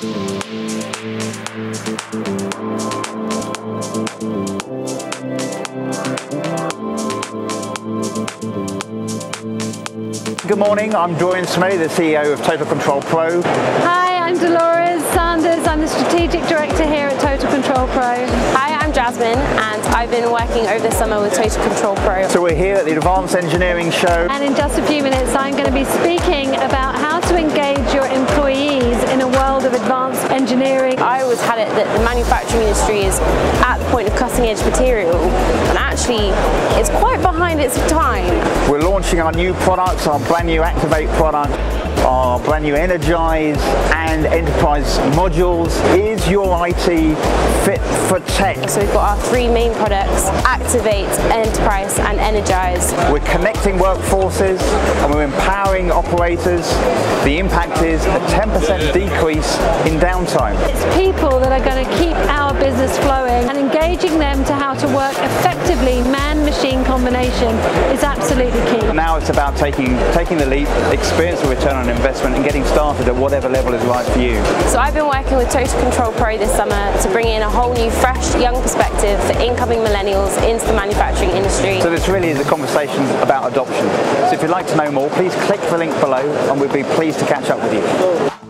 Good morning, I'm Julian Smalley, the CEO of Total Control Pro. Hi, I'm Dolores Sanders, I'm the Strategic Director here at Total Control Pro. Hi, I'm Jasmine and I've been working over the summer with Total Control Pro. So we're here at the Advanced Engineering Show. And in just a few minutes I'm going to be speaking about how to engage your employees in a world of advanced engineering. I always had it that the manufacturing industry is at the point of cutting edge material, and actually it's quite behind its time. We're launching our new products, our brand new Activate product, our brand new Energize and Enterprise modules. Is your IT fit for tech? So we've got our three main products, Activate, Enterprise and Energize. We're connecting workforces and we're empowering operators. The impact is a 10% decrease in downtime. It's people that are going to keep our business flowing, and engaging them to how to work effectively, man-machine combination, is absolutely key. Now it's about taking the leap, experience the return on investment and getting started at whatever level is right for you. So I've been working with Total Control Pro this summer to bring in a whole new, fresh, young perspective for incoming millennials into the manufacturing industry. So this really is a conversation about adoption. So if you'd like to know more, please click the link below and we'd be pleased to catch up with you.